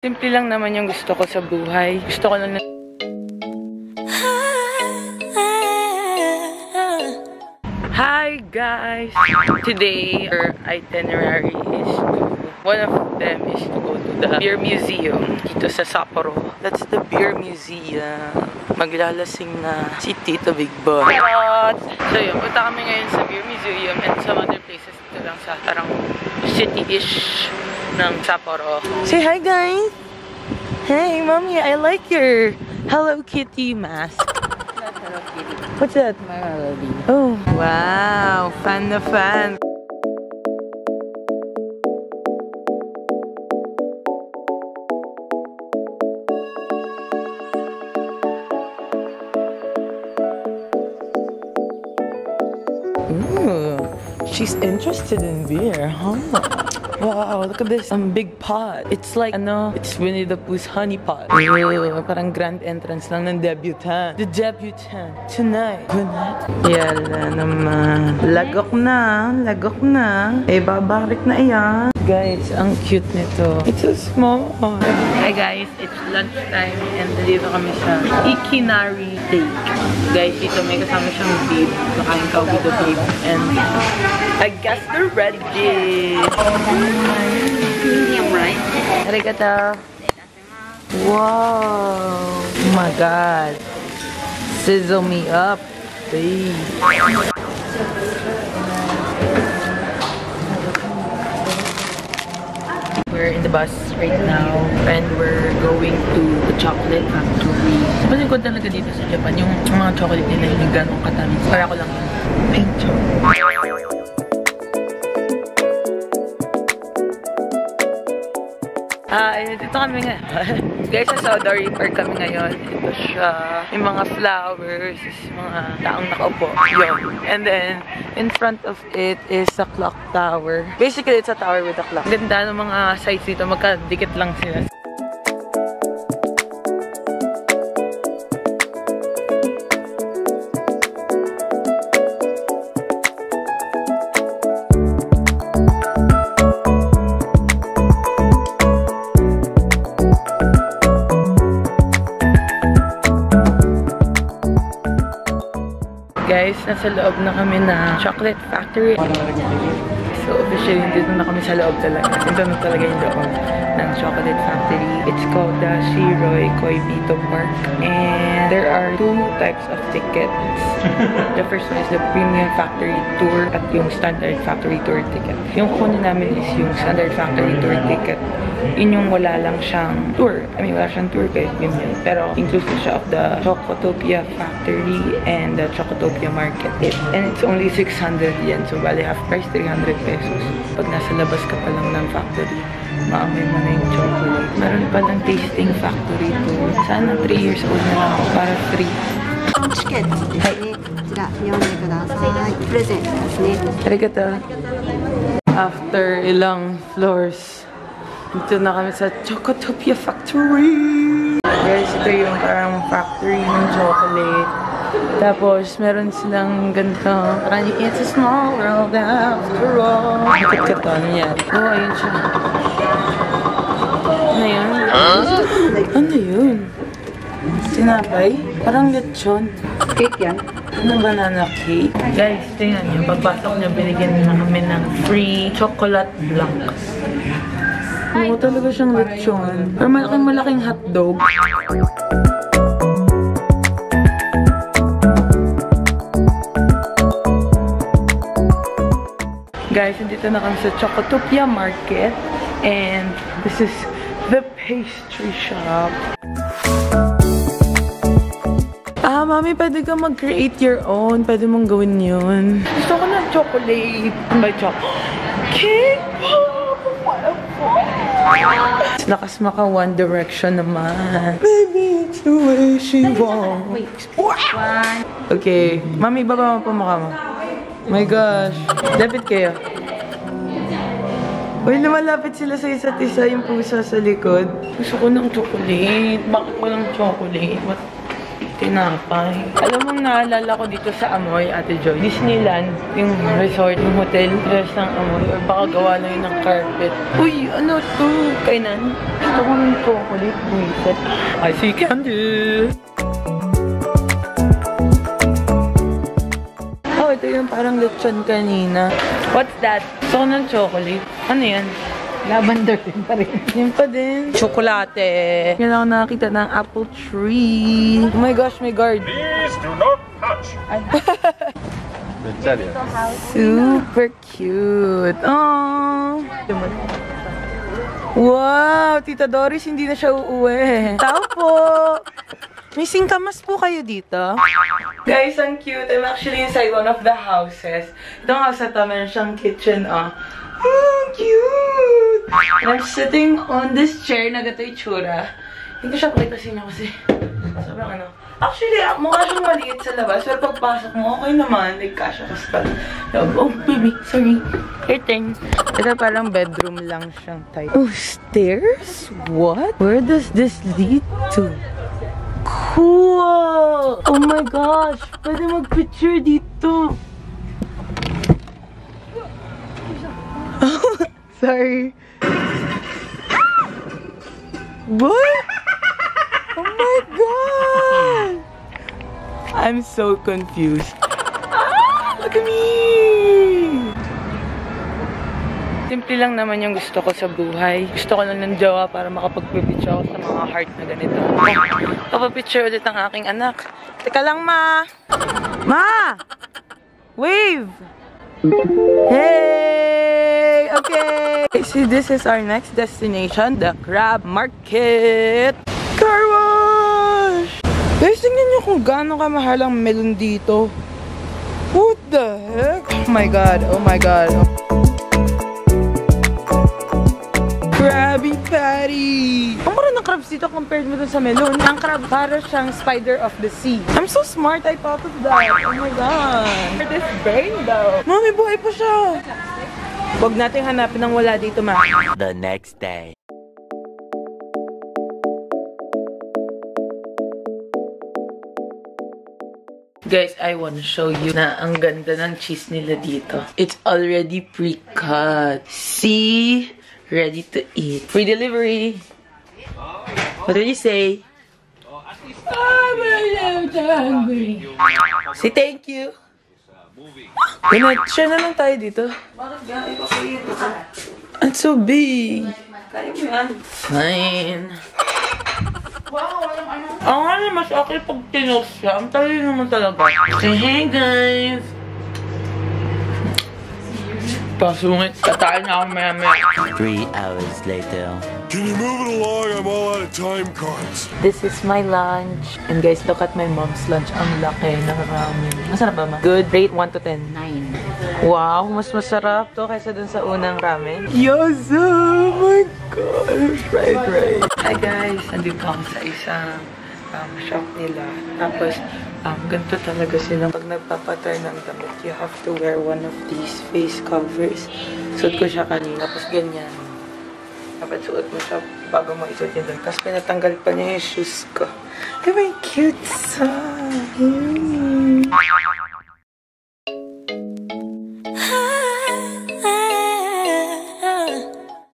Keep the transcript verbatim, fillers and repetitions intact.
Simple lang naman yung gusto ko sa buhay. Gusto ko lang na... Hi guys! Today, our itinerary is to... One of them is to go to the Beer Museum dito sa Sapporo. That's the Beer Museum. Maglalasing na si Tito Big Boy. What? So yun, punta kami ngayon sa Beer Museum and some other places dito lang sa parang city-ish ng Sapporo. Say hi guys! Hey mommy, I like your Hello Kitty mask. Not Hello Kitty. What's that? My Melody. Oh. Wow, fan na fan. Ooh, she's interested in beer, huh? Wow, look at this um, big pot. It's like, ano, it's Winnie the Pooh's honey pot. Ew, parang grand entrance lang ng debutant. The debutant, tonight. Tonight. Yala naman. Lagok na, lagok na. Eh, babarik na iyan. Guys, ang cute nito. It's so small. Hi guys, it's lunchtime and dito kami sa Ikinari steak. Guys, dito may kasama siyang beef. Nakain ka with the beef. And I guess they're ready. Medium, right? Arigato. Wow. Oh my god. Sizzle me up, please. We're in the bus right now and we're going to the Chocolate Factory. Masin ko talaga dito sa Japan yung mga chocolate nila yung ganong katamis. Para ko lang yung painter. Ah, uh, dito kami ngayon. Guys, sa Sapporo Park kami ngayon. Ito siya. Yung mga flowers, yung mga taong nakaupo. Yun. And then, in front of it is a clock tower. Basically, it's a tower with a clock. Ganda ng mga sites dito. Magkadikit lang sila. Guys, nasa loob na kami na Chocolate Factory. So, officially, dito na kami sa loob talaga. Dito na talaga yung loob ng Chocolate Factory. It's called the Shiroi Koibito Park. And there are two types of tickets. The first one is the Premium Factory Tour at yung Standard Factory Tour ticket. Yung kunin namin is yung Standard Factory Tour ticket. Yun yung wala lang siyang tour. I mean, wala siyang tour kahit yun yun. Pero inclusive siya of the Chocotopia Factory and the Chocotopia Market. It, and it's only six hundred yen. So, bali half price, three hundred pesos. Pag nasa labas ka pa lang ng factory, maamoy mo na yung chocolate. Meron pa ng tasting factory tour. Sana three years old na lang ako para free. Chicken. Hi. Present. Arigato. After ilang floors, dito na kami sa Chocotopia Factory! Guys, ito yung parang factory ng chocolate. Tapos, meron silang ganito. Parang, it's a small world after all. Bakit ka to? Ano nangyari? Oh, ayun siya. Ano yun? Huh? Ano yun? Sinapay? Parang lechon. Cake yan? Ano banana cake? Guys, tingnan nyo. Pagpasok nyo, binigyan na kami ng free chocolate blanc. Oo, talaga siyang lechon. Pero malaking-malaking hotdog. Guys, dito na kami sa Chocotopia Market. And this is the pastry shop. Ah, mami, pwede ka mag-create your own. Pwede mong gawin yun. Gusto ko ng chocolate. By chocolate. Cake pop! What a fun! Lakas maka One Direction naman. Maybe it's the way she walks. Okay. Mami, baba mo po mukha mo. My gosh. Lapit kayo. Uy, lumalapit sila sa isa't isa yung pusa sa likod. Gusto ko ng chocolate. Bakit ko ng chocolate? What? tinapay. Alam mong naalala ko dito sa amoy, Ate Joy, Disneyland, yung resort, yung hotel, dress ng amoy, or baka gawa na yun ng carpet. Uy, ano to? Kainan? Gusto ko ng chocolate buwiset. I see candy! Oh, ito yung parang lechon kanina. What's that? Gusto ko ng chocolate. Ano yan? Lavender din pa rin. Yun pa din. Chocolate. Yan ako nakakita ng apple tree. Oh my gosh, my guard. Please do not touch. Super cute. Aww. Wow, Tita Doris, hindi na siya uuwi. Tao po. May singkamas po kayo dito. Guys, ang cute. I'm actually inside one of the houses. Itong house na to, meron siyang kitchen, oh. Oh, cute! I'm sitting on this chair na gato itsura. Hindi ko siya palipasin na kasi sobrang ano. Actually, mukha siyang maliit sa labas. Pero pagpasok mo, okay naman. Nagkasya kasi pag loob. Oh, baby. Sorry. Here, thanks. Ito parang bedroom lang siyang type. Oh, stairs? What? Where does this lead to? Cool! Oh my gosh! Pwede mag-picture dito! Sorry. What? Oh my god! I'm so confused. Ah, look at me! Simple lang naman yung gusto ko sa buhay. Gusto ko lang ng jowa para makapag-picture ako sa mga heart na ganito. Kapapicture ulit ang aking anak. Teka lang, ma! Ma! Wave! Hey! Okay! See, this is our next destination, the crab market. Car wash! Guys, tingnan nyo kung gaano kamahal ang melon dito. What the heck? Oh my god, oh my god. Krabby Patty! Ang mura ng crabs dito compared mo dun sa melon. Ang crab para siyang spider of the sea. I'm so smart, I thought of that. Oh my god. For this brain though. Mami, buhay pa siya! Huwag natin hanapin ng wala dito, ma. The next day. Guys, I want to show you na ang ganda ng cheese nila dito. It's already pre-cut. See? Ready to eat. Free delivery. What did you say? I'm so hungry. Say thank you. Share na lang tayo dito. It's so big. Fine. Ang nga naman sa akin pag tinos siya. Ang tayo naman talaga. Say hey guys! Pasungit. Katain na ako maya maya. Three hours later. Can you move it along? I'm all out of time cards. This is my lunch. And guys, look at my mom's lunch. Ang laki ng ramen. Masarap ba, ma? Good. Rate one to ten. nine. Wow, mas masarap to kaysa dun sa unang ramen. Yes! Oh my gosh! Right, right. Hi guys! Nandito ako sa isang um, shop nila. Tapos, Um, ganito talaga sila. Pag nagpapatay ng damit, you have to wear one of these face covers. Suot ko siya kanina, tapos ganyan. Dapat suot mo siya bago mo isuot niya doon. Tapos pinatanggal pa niya yung shoes ko. They're very cute. So,